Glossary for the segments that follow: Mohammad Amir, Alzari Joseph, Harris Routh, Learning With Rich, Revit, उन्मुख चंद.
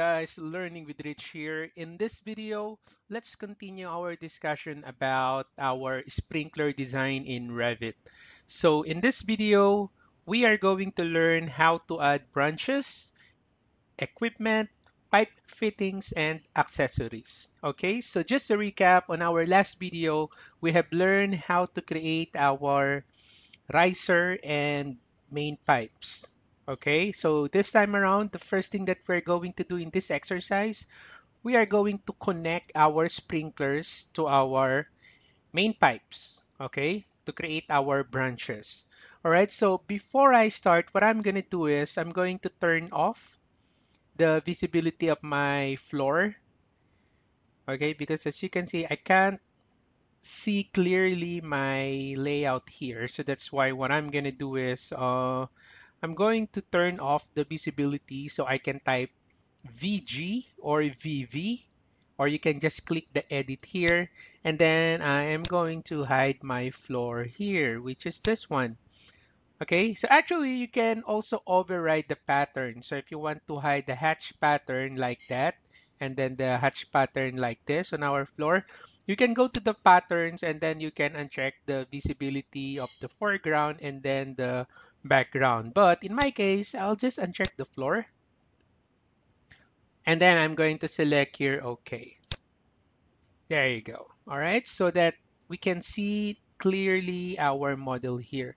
guys, Learning with Rich here. In this video, let's continue our discussion about our sprinkler design in Revit. So in this video, we are going to learn how to add branches, equipment, pipe fittings, and accessories. Okay, so just to recap, on our last video, we have learned how to create our riser and main pipes. Okay, so this time around, the first thing that we're going to do in this exercise, we are going to connect our sprinklers to our main pipes, okay, to create our branches. Alright, so before I start, what I'm going to do is I'm going to turn off the visibility of my floor, okay, because as you can see, I can't see clearly my layout here. So that's why what I'm going to do is, I'm going to turn off the visibility so I can type VG or VV, or you can just click the edit here, and then I am going to hide my floor here, which is this one. Okay, so actually you can also override the pattern. So if you want to hide the hatch pattern like that, and then the hatch pattern like this on our floor, you can go to the patterns and then you can uncheck the visibility of the foreground and then the background. But in my case, I'll just uncheck the floor, and then I'm going to select here OK. There you go. All right, so that we can see clearly our model here.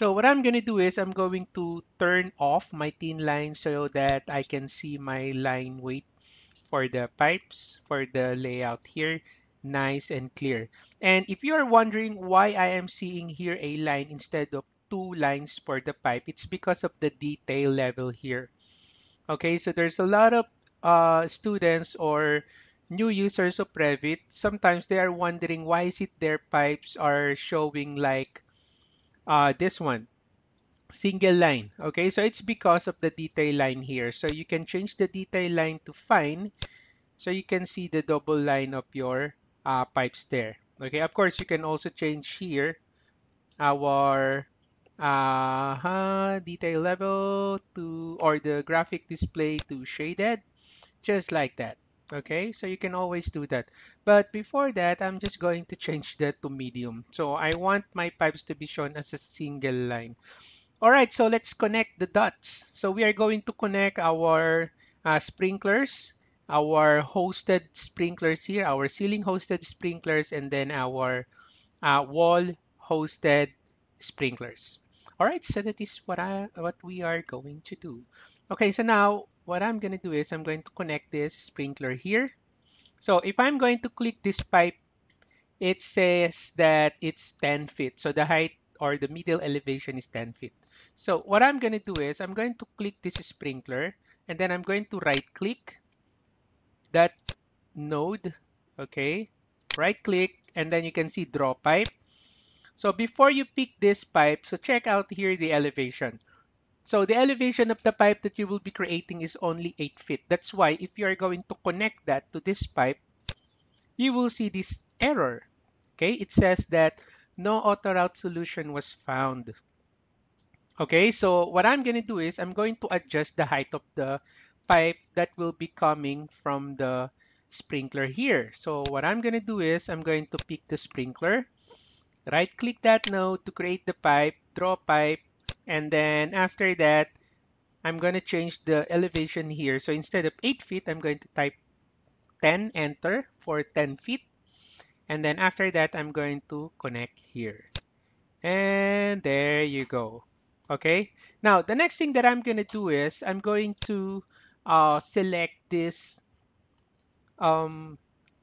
So what I'm going to do is I'm going to turn off my thin line so that I can see my line weight for the pipes, for the layout here, nice and clear. And if you are wondering why I am seeing here a line instead of two lines for the pipe, it's because of the detail level here. Okay, so there's a lot of students or new users of Revit. Sometimes they are wondering why is it their pipes are showing like this one, single line. Okay, so it's because of the detail line here. So you can change the detail line to fine, so you can see the double line of your pipes there. Okay, of course you can also change here our detail level to, or the graphic display to shaded, just like that. Okay, so you can always do that. But before that, I'm just going to change that to medium. So I want my pipes to be shown as a single line. Alright, so let's connect the dots. So we are going to connect our sprinklers, our hosted sprinklers here, our ceiling hosted sprinklers, and then our wall hosted sprinklers. All right, so that is what we are going to do. Okay, so now what I'm going to do is I'm going to connect this sprinkler here. So if I'm going to click this pipe, it says that it's 10 feet. So the height or the middle elevation is 10 feet. So what I'm going to do is I'm going to click this sprinkler, and then I'm going to right click that node. Okay, right click, and then you can see draw pipe. So before you pick this pipe, so check out here the elevation. So the elevation of the pipe that you will be creating is only 8 feet. That's why if you are going to connect that to this pipe, you will see this error. Okay, it says that no autoroute solution was found. Okay, so what I'm going to do is I'm going to adjust the height of the pipe that will be coming from the sprinkler here. So what I'm going to do is I'm going to pick the sprinkler, right click that node to create the pipe, draw pipe, and then after that I'm going to change the elevation here. So instead of 8 feet, I'm going to type 10, enter for 10 feet, and then after that I'm going to connect here, and there you go. Okay, now the next thing that I'm going to do is I'm going to select this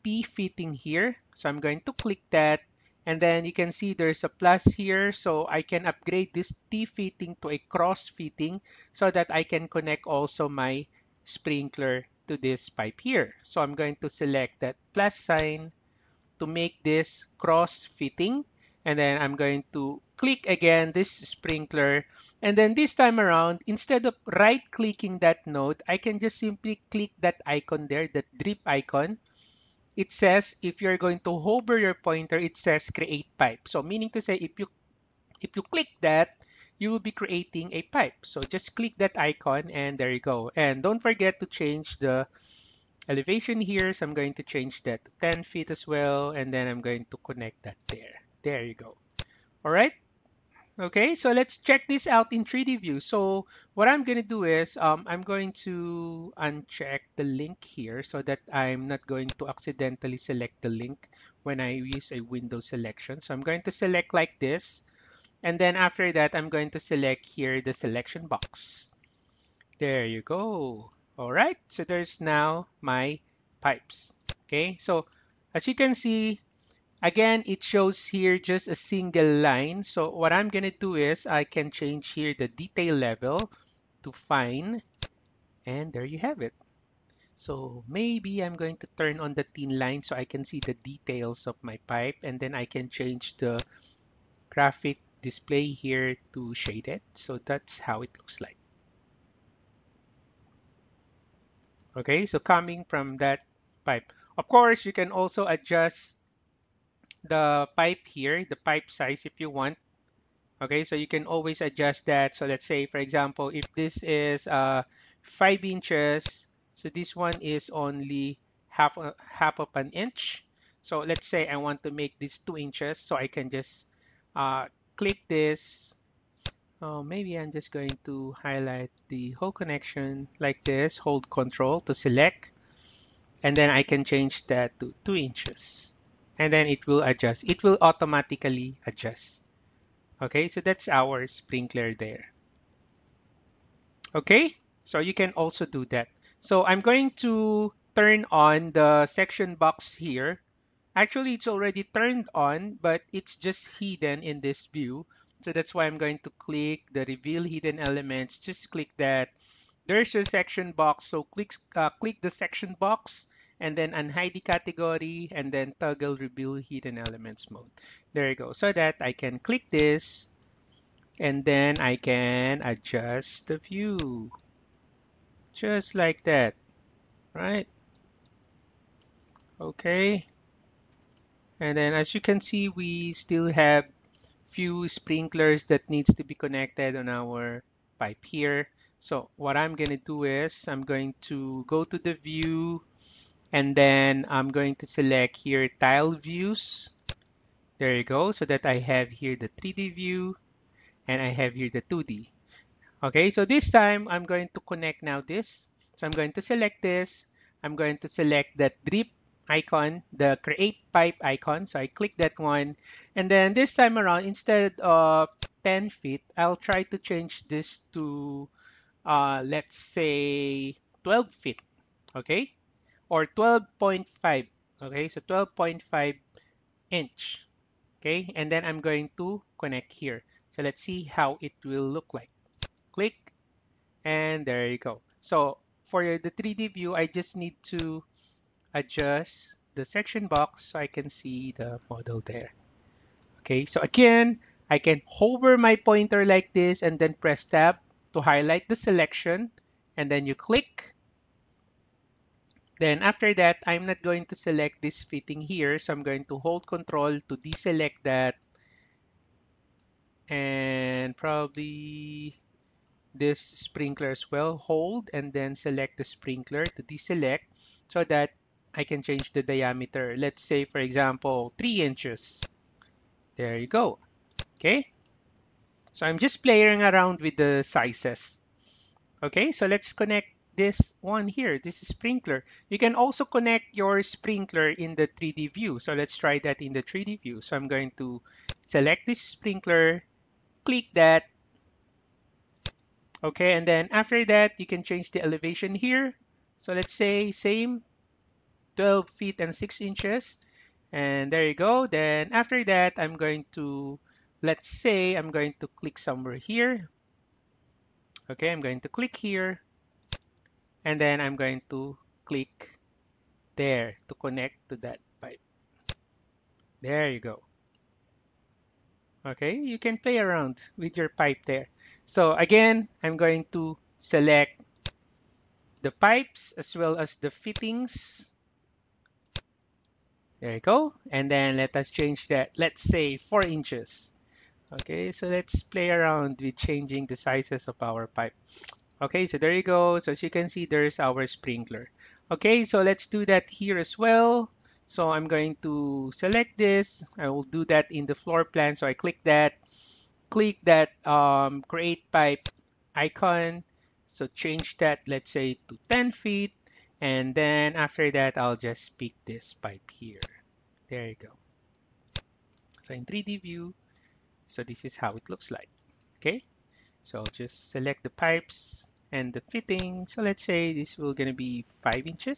P fitting here. So I'm going to click that, and then you can see there's a plus here, so I can upgrade this T fitting to a cross fitting so that I can connect also my sprinkler to this pipe here. So I'm going to select that plus sign to make this cross fitting, and then I'm going to click again this sprinkler, and then this time around, instead of right clicking that node, I can just simply click that icon there, that drip icon. It says if you're going to hover your pointer, it says create pipe. So meaning to say, if you click that, you will be creating a pipe. So just click that icon, and there you go. And don't forget to change the elevation here. So I'm going to change that to 10 feet as well. And then I'm going to connect that there. There you go. All right. Okay, so let's check this out in 3D view. So what I'm going to do is I'm going to uncheck the link here so that I'm not going to accidentally select the link when I use a window selection. So I'm going to select like this. And then after that, I'm going to select here the selection box. There you go. All right, so there's now my pipes. Okay, so as you can see, again, it shows here just a single line. So what I'm going to do is I can change here the detail level to fine. And there you have it. So maybe I'm going to turn on the thin line so I can see the details of my pipe. And then I can change the graphic display here to shaded. So that's how it looks like. Okay, so coming from that pipe. Of course, you can also adjust the pipe here, the pipe size if you want. Okay, so you can always adjust that. So let's say, for example, if this is 5 inches, so this one is only half of an inch. So let's say I want to make this 2 inches, so I can just click this. Oh, maybe I'm just going to highlight the whole connection like this, hold control to select, and then I can change that to 2 inches. And then it will adjust. It will automatically adjust. Okay, so that's our sprinkler there. Okay, so you can also do that. So I'm going to turn on the section box here. Actually, it's already turned on, but it's just hidden in this view. So that's why I'm going to click the reveal hidden elements. Just click that. There's a section box. So click the section box. And then unhide the category, and then toggle reveal hidden elements mode. There you go. So that I can click this, and then I can adjust the view. Just like that, right? Okay. And then as you can see, we still have few sprinklers that needs to be connected on our pipe here. So what I'm gonna do is I'm going to go to the view, and then I'm going to select here tile views. There you go. So that I have here the 3D view and I have here the 2D. Okay, so this time I'm going to connect now this. So I'm going to select this. I'm going to select that drip icon, the create pipe icon. So I click that one. And then this time around, instead of 10 feet, I'll try to change this to, let's say 12 feet. Okay. Or 12.5, okay, so 12.5 inch, okay, and then I'm going to connect here. So let's see how it will look like. Click, and there you go. So for the 3D view, I just need to adjust the section box so I can see the model there. Okay, so again, I can hover my pointer like this and then press tab to highlight the selection, and then you click. Then after that, I'm not going to select this fitting here. So I'm going to hold control to deselect that. And probably this sprinkler as well. Hold and then select the sprinkler to deselect so that I can change the diameter. Let's say, for example, 3 inches. There you go. Okay. So I'm just playing around with the sizes. Okay, so let's connect this one here, this is sprinkler. You can also connect your sprinkler in the 3D view. So let's try that in the 3D view. So I'm going to select this sprinkler, click that. Okay, and then after that, you can change the elevation here. So let's say same, 12 feet and 6 inches. And there you go. Then after that, I'm going to, let's say, I'm going to click somewhere here. Okay, I'm going to click here. And then I'm going to click there to connect to that pipe. There you go. Okay, you can play around with your pipe there. So again, I'm going to select the pipes as well as the fittings. There you go. And then let us change that. Let's say 4 inches. Okay, so let's play around with changing the sizes of our pipe. Okay, so there you go. So as you can see, there's our sprinkler. Okay, so let's do that here as well. So I'm going to select this. I will do that in the floor plan. So I click that create pipe icon. So change that, let's say, to 10 feet. And then after that, I'll just pick this pipe here. There you go. So in 3D view, so this is how it looks like. Okay, so I'll just select the pipes and the fitting. So let's say this will gonna be 5 inches.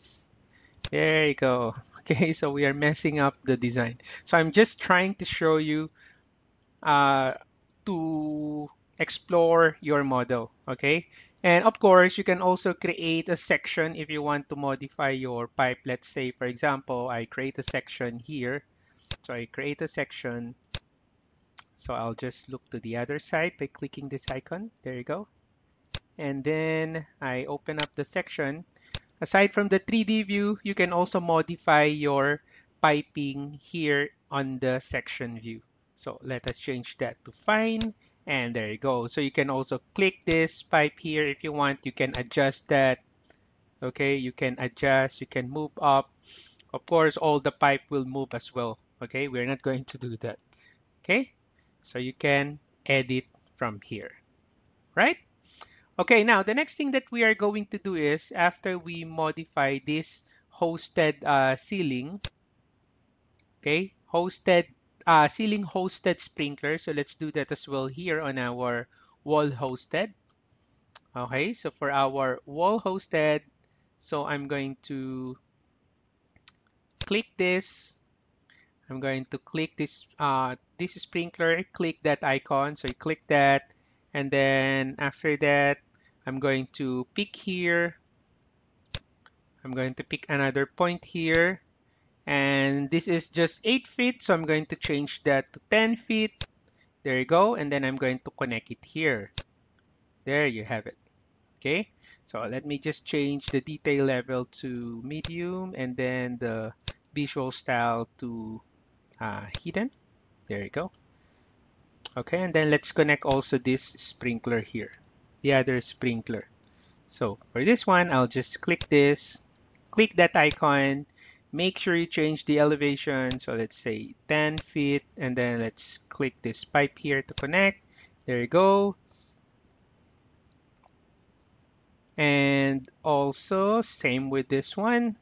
There you go. Okay, so we are messing up the design. So I'm just trying to show you to explore your model. Okay, and of course you can also create a section if you want to modify your pipe. Let's say, for example, I create a section here. So I create a section. So I'll just look to the other side by clicking this icon. There you go. And then I open up the section. Aside from the 3D view, you can also modify your piping here on the section view. So let us change that to fine. And there you go. So you can also click this pipe here if you want. You can adjust that. Okay, you can adjust. You can move up. Of course, all the pipe will move as well. Okay, we're not going to do that. Okay, so you can edit from here, right? Okay, now the next thing that we are going to do is, after we modify this hosted ceiling, okay, ceiling hosted sprinkler. So let's do that as well here on our wall hosted. Okay, so for our wall hosted, so I'm going to click this. I'm going to click this sprinkler, click that icon. So you click that. And then after that, I'm going to pick here. I'm going to pick another point here. And this is just 8 feet. So I'm going to change that to 10 feet. There you go. And then I'm going to connect it here. There you have it. Okay. So let me just change the detail level to medium. And then the visual style to hidden. There you go. Okay, and then let's connect also this sprinkler here, the other sprinkler. So for this one, I'll just click this, click that icon, make sure you change the elevation. So let's say 10 feet, and then let's click this pipe here to connect. There you go. And also same with this one.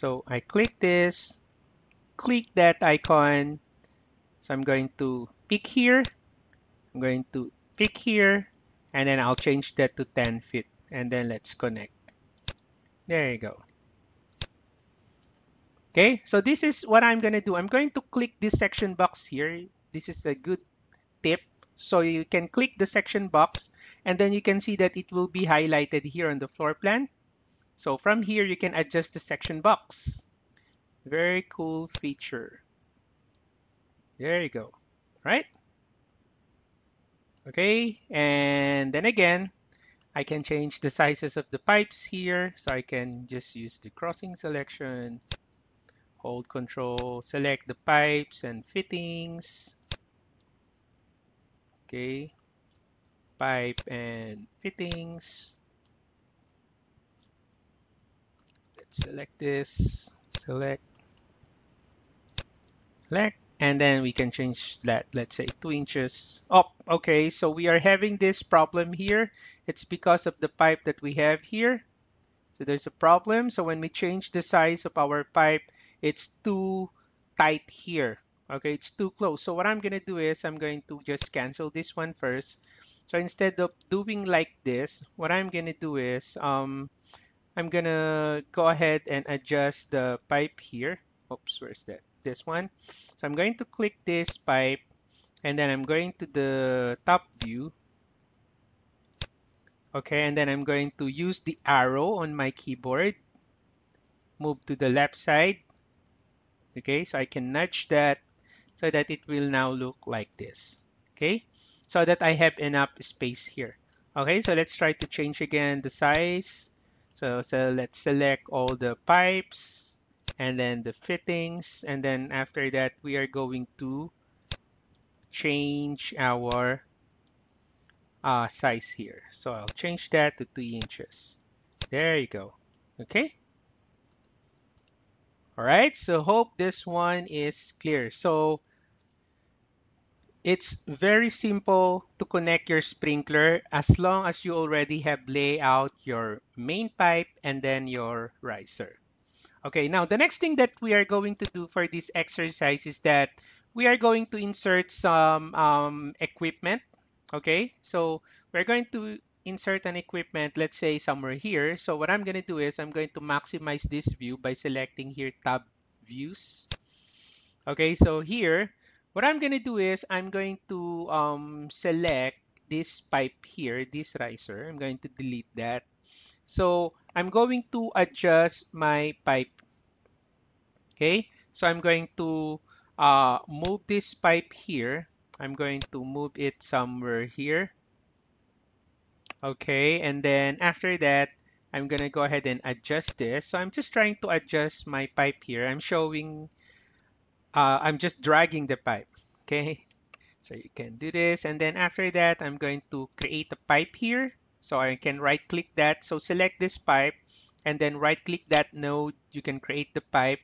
So I click this, click that icon. So I'm going to pick here, I'm going to pick here, and then I'll change that to 10 feet, and then let's connect. There you go. Okay, so this is what I'm going to do. I'm going to click this section box here. This is a good tip. So you can click the section box, and then you can see that it will be highlighted here on the floor plan. So from here, you can adjust the section box. Very cool feature. There you go. Right? Okay, and then again, I can change the sizes of the pipes here. So I can just use the crossing selection, hold control, select the pipes and fittings. Okay, pipe and fittings. Let's select this, select. And then we can change that, let's say 2 inches up. Okay, so we are having this problem here. It's because of the pipe that we have here. So there's a problem. So when we change the size of our pipe, it's too tight here. Okay, it's too close. So what I'm going to do is I'm going to just cancel this one first. So instead of doing like this, what I'm going to do is I'm going to go ahead and adjust the pipe here. Oops, where's that? This one. So I'm going to click this pipe, and then I'm going to the top view. Okay, and then I'm going to use the arrow on my keyboard. Move to the left side. Okay, so I can nudge that so that it will now look like this. Okay, so that I have enough space here. Okay, so let's try to change again the size. So let's select all the pipes. And then the fittings, and then after that, we are going to change our size here. So I'll change that to 3 inches. There you go. Okay, All right, so hope this one is clear. So it's very simple to connect your sprinkler as long as you already have laid out your main pipe and then your riser. Okay, now the next thing that we are going to do for this exercise is that we are going to insert some equipment. Okay, so we're going to insert an equipment, let's say somewhere here. So what I'm going to do is I'm going to maximize this view by selecting here tab views. Okay, so here what I'm going to do is I'm going to select this pipe here, this riser. I'm going to delete that. So I'm going to adjust my pipe. Okay, so I'm going to move this pipe here. I'm going to move it somewhere here. Okay, and then after that, I'm going to go ahead and adjust this. So I'm just trying to adjust my pipe here. I'm showing, I'm just dragging the pipe. Okay, so you can do this. And then after that, I'm going to create a pipe here. So I can right click that. So select this pipe and then right click that node. You can create the pipe.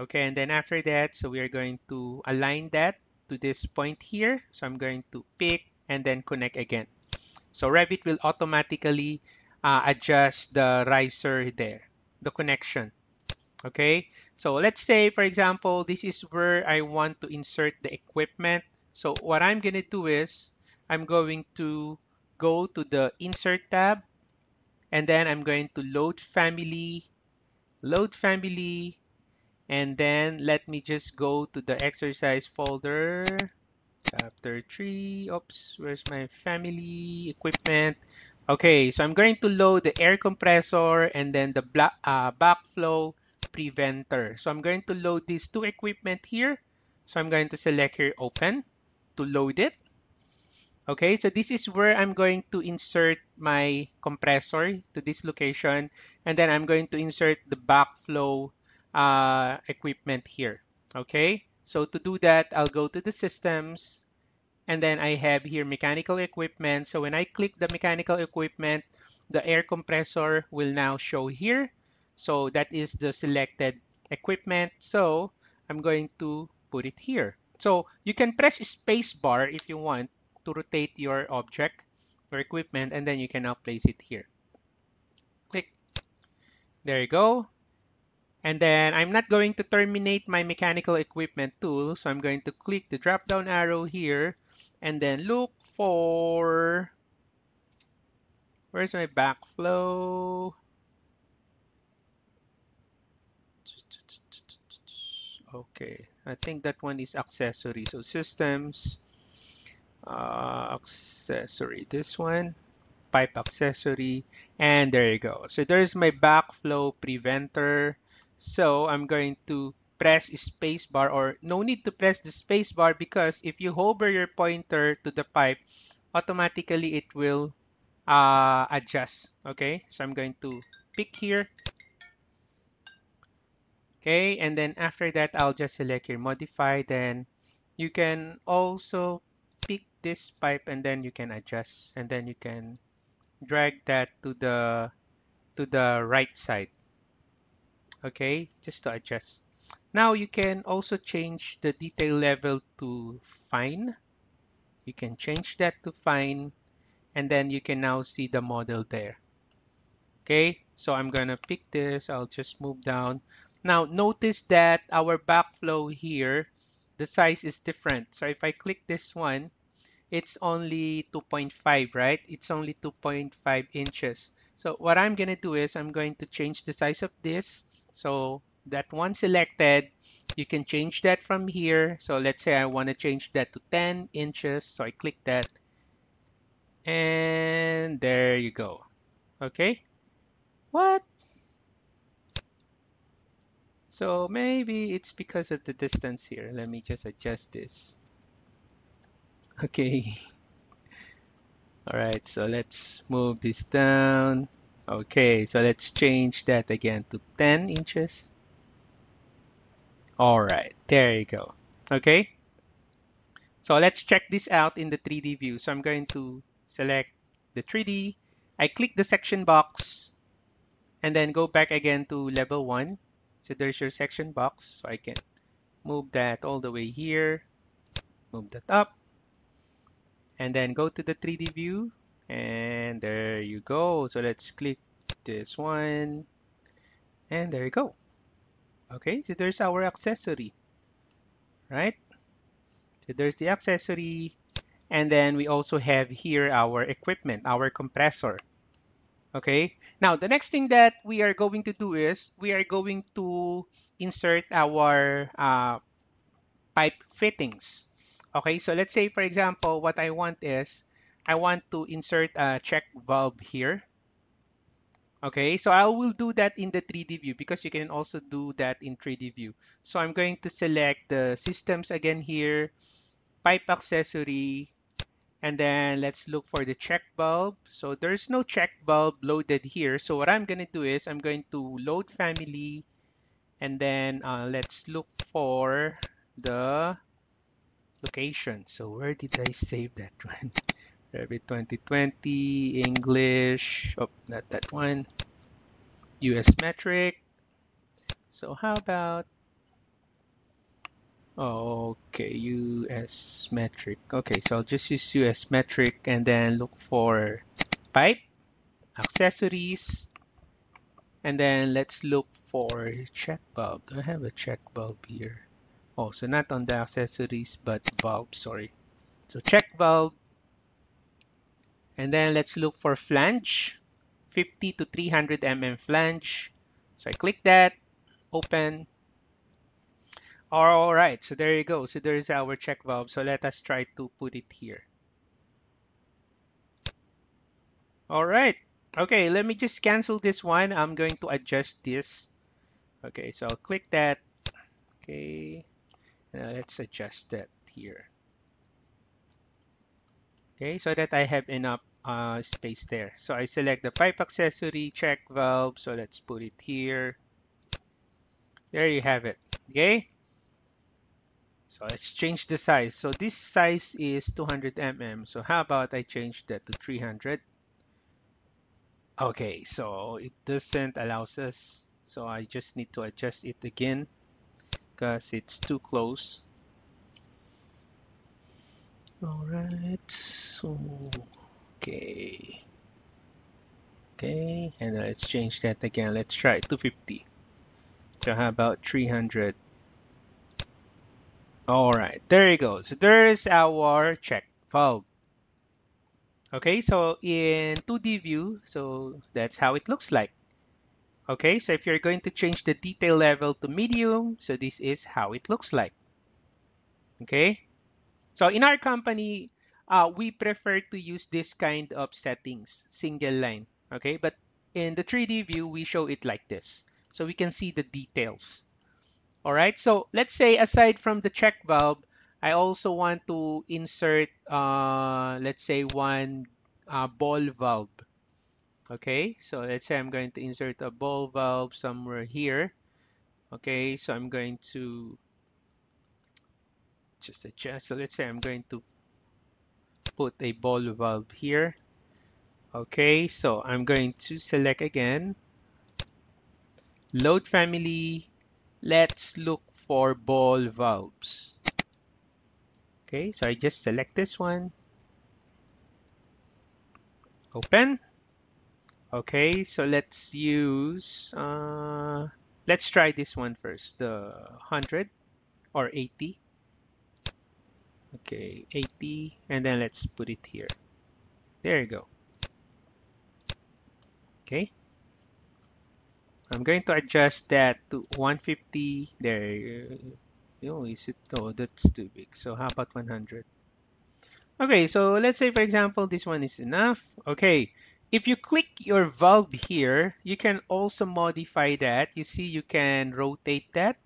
Okay, and then after that, so we are going to align that to this point here. So I'm going to pick and then connect again. So Revit will automatically adjust the riser there, the connection. Okay, so let's say, for example, this is where I want to insert the equipment. So what I'm going to do is I'm going to go to the Insert tab, and then I'm going to load family, and then let me just go to the exercise folder. Chapter 3, oops, where's my family equipment? Okay, so I'm going to load the air compressor and then the backflow preventer. So I'm going to load these two equipment here. So I'm going to select here open to load it. Okay, so this is where I'm going to insert my compressor to this location, and then I'm going to insert the backflow equipment here. Okay. So to do that, I'll go to the systems, and then I have here mechanical equipment. So when I click the mechanical equipment, the air compressor will now show here. So that is the selected equipment. So I'm going to put it here. So you can press space bar if you want to rotate your object or equipment, and then you can now place it here. Click. There you go. And then I'm not going to terminate my mechanical equipment tool. So I'm going to click the drop down arrow here and then look for, where's my backflow? Okay, I think that one is accessory. So systems, accessory, this one, pipe accessory, and there you go. So there's my backflow preventer. So I'm going to press space bar, or no need to press the space bar, because if you hover your pointer to the pipe, automatically it will adjust. Okay, so I'm going to pick here. Okay, and then after that, I'll just select here modify. Then you can also pick this pipe and then you can adjust, and then you can drag that to the right side. Okay, just to adjust. Now you can also change the detail level to fine. You can change that to fine, and then you can now see the model there. Okay, so I'm gonna pick this. I'll just move down. Now notice that our backflow here, the size is different. So if I click this one, it's only 2.5, right? It's only 2.5 inches. So what I'm gonna do is I'm going to change the size of this. So that one selected, you can change that from here. So let's say I want to change that to 10 inches. So I click that, and there you go. Okay. What? So maybe it's because of the distance here. Let me just adjust this. Okay. All right. So let's move this down. Okay, so let's change that again to 10 inches. All right, there you go. Okay, so let's check this out in the 3D view. So I'm going to select the 3D. I click the section box and then go back again to level 1. So there's your section box. So I can move that all the way here, move that up, and then go to the 3D view, and there you go. So let's click this one, and there you go. Okay, so there's our accessory, right? So there's the accessory, and then we also have here our equipment, our compressor. Okay, now the next thing that we are going to do is we are going to insert our pipe fittings. Okay, so let's say, for example, what I want is I want to insert a check valve here. Okay, so I will do that in the 3D view because you can also do that in 3D view. So I'm going to select the systems again here, pipe accessory, and then let's look for the check valve. So there's no check valve loaded here. So what I'm going to do is I'm going to load family, and then let's look for the location. So where did I save that one? Revit 2020, English, oh, not that one, US metric. So how about, okay, US metric. Okay, so I'll just use US metric and then look for pipe, accessories, and then let's look for check valve. Do I have a check valve here? Oh, so not on the accessories, but valve, sorry. So check valve. And then let's look for flange, 50 to 300 mm flange. So I click that, open. All right, so there you go. So there is our check valve. So let us try to put it here. All right. Okay, let me just cancel this one. I'm going to adjust this. Okay, so I'll click that. Okay, now let's adjust that here. Okay, so that I have enough space there. So I select the pipe accessory, check valve. So let's put it here. There you have it. Okay. So let's change the size. So this size is 200 mm. So how about I change that to 300? Okay, so it doesn't allow us. So I just need to adjust it again because it's too close. All right. So okay. Okay, and let's change that again. Let's try 250. So how about 300? All right. There you go. So there is our check valve. Okay, so in 2D view, so that's how it looks like. Okay, so if you're going to change the detail level to medium, so this is how it looks like. Okay. So in our company, we prefer to use this kind of settings, single line. Okay, but in the 3D view, we show it like this. So we can see the details. All right, so let's say aside from the check valve, I also want to insert, let's say, one ball valve. Okay, so let's say I'm going to insert a ball valve somewhere here. Okay, so I'm going to just adjust. So let's say I'm going to put a ball valve here. Okay, so I'm going to select again, load family, let's look for ball valves. Okay, so I just select this one, open. Okay, so let's use let's try this one first, the 100 or 80. Okay, 80, and then let's put it here. There you go. Okay, I'm going to adjust that to 150. There, oh, is it? Oh, that's too big. So how about 100? Okay, so let's say, for example, this one is enough. Okay, if you click your valve here, you can also modify that. You see, you can rotate that.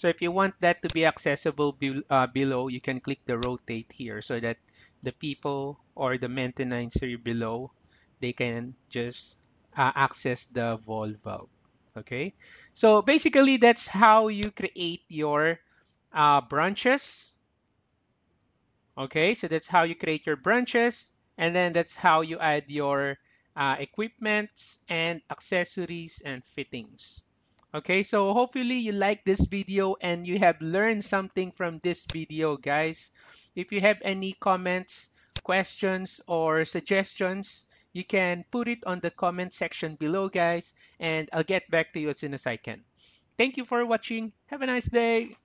So if you want that to be accessible below, you can click the rotate here so that the people or the maintenance below, they can just access the ball valve. Okay, so basically that's how you create your branches. Okay, so that's how you create your branches, and then that's how you add your equipments and accessories and fittings. Okay, so hopefully you like this video and you have learned something from this video, guys. If you have any comments, questions, or suggestions, you can put it on the comment section below, guys, and I'll get back to you as soon as I can. Thank you for watching. Have a nice day.